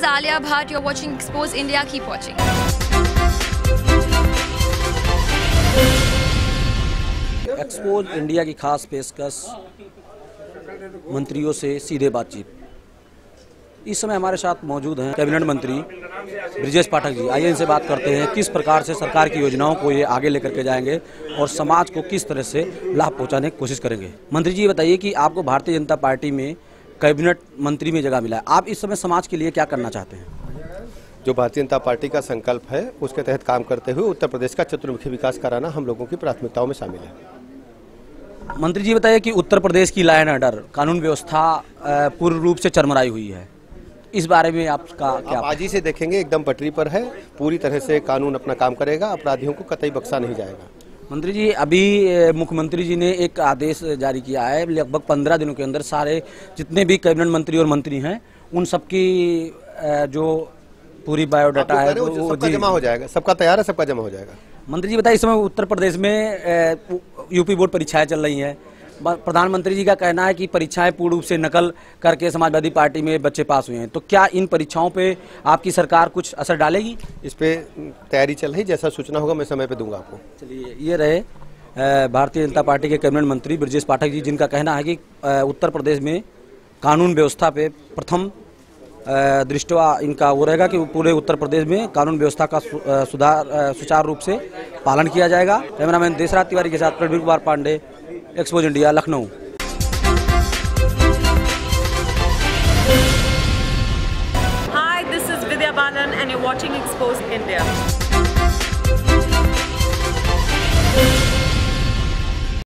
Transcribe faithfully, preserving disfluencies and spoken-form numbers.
is Alia Bhatt. You're watching expose India. Keep watching. Expose India की खास पेशकश, मंत्रियों से सीधे बातचीत. इस समय हमारे साथ मौजूद हैं कैबिनेट मंत्री ब्रजेश पाठक जी. आइए इनसे बात करते हैं किस प्रकार से सरकार की योजनाओं को ये आगे लेकर के जाएंगे और समाज को किस तरह से लाभ पहुंचाने की कोशिश करेंगे. मंत्री जी बताइए कि आपको भारतीय जनता पार्टी में कैबिनेट मंत्री में जगह मिला है, आप इस समय समाज के लिए क्या करना चाहते हैं? जो भारतीय जनता पार्टी का संकल्प है उसके तहत काम करते हुए उत्तर प्रदेश का चतुर्मुखी विकास कराना हम लोगों की प्राथमिकताओं में शामिल है. मंत्री जी बताइए कि उत्तर प्रदेश की लॉ एंड ऑर्डर, कानून व्यवस्था पूर्ण रूप से चरमराई हुई है, इस बारे में आपका क्या? आप आज ही से देखेंगे एकदम पटरी पर है, पूरी तरह से कानून अपना काम करेगा, अपराधियों को कतई बख्शा नहीं जाएगा. मंत्री जी अभी मुख्यमंत्री जी ने एक आदेश जारी किया है, लगभग पंद्रह दिनों के अंदर सारे जितने भी कैबिनेट मंत्री और मंत्री हैं उन सबकी जो पूरी बायोडाटा है वो जमा हो जाएगा, सबका तैयार है, सबका जमा हो जाएगा. मंत्री जी बताइए इस समय उत्तर प्रदेश में यूपी बोर्ड परीक्षाएँ चल रही हैं. प्रधानमंत्री जी का कहना है कि परीक्षाएं पूर्ण रूप से नकल करके समाजवादी पार्टी में बच्चे पास हुए हैं, तो क्या इन परीक्षाओं पे आपकी सरकार कुछ असर डालेगी? इस पे तैयारी चल रही, जैसा सूचना होगा मैं समय पे दूंगा आपको. चलिए, ये रहे भारतीय जनता पार्टी के कैबिनेट मंत्री ब्रजेश पाठक जी, जिनका कहना है कि उत्तर प्रदेश में कानून व्यवस्था पे प्रथम दृष्टवा इनका वो रहेगा कि पूरे उत्तर प्रदेश में कानून व्यवस्था का सुधार सुचारू रूप से पालन किया जाएगा. कैमरामैन देसराज तिवारी के साथ Praveen Kumar Pandey, expose India, Lucknow. Hi, this is Vidya Balan and you're watching expose India.